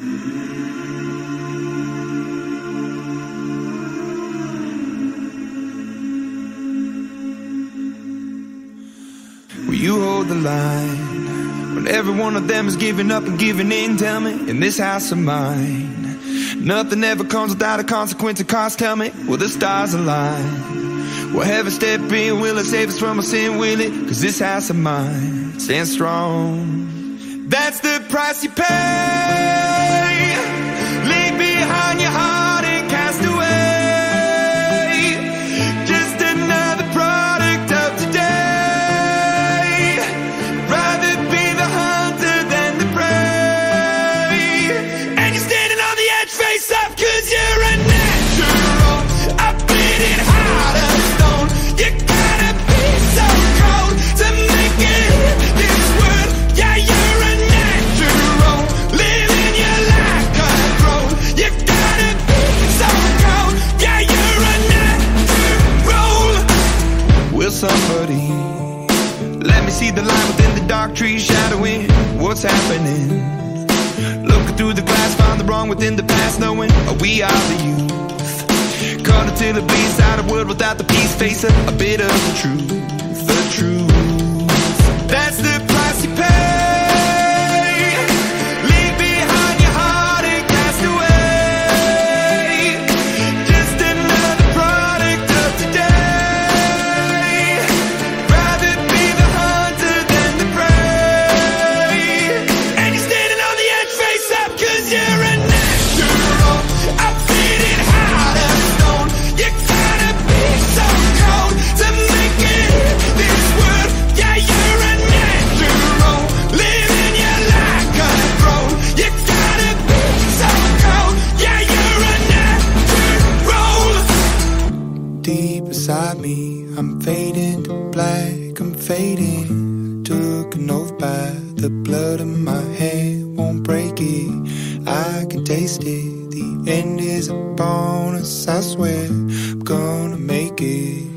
Will you hold the line when every one of them is giving up and giving in? Tell me, in this house of mine, nothing ever comes without a consequence or cost. Tell me, will the stars align? Will heaven step in? Will it save us from our sin? Will it? Cause this house of mine stands strong. That's the price you pay. Leave behind your heart. Somebody, let me see the light within the dark trees shadowing what's happening. Looking through the glass, find the wrong within the past, knowing we are the youth. Caught until it bleeds out of world without the peace, face a bit of the truth, the truth. That's the price you pay. I'm fading to black, I'm fading. Took an oath by the blood of my hand, won't break it, I can taste it. The end is a bonus, I swear, I'm gonna make it.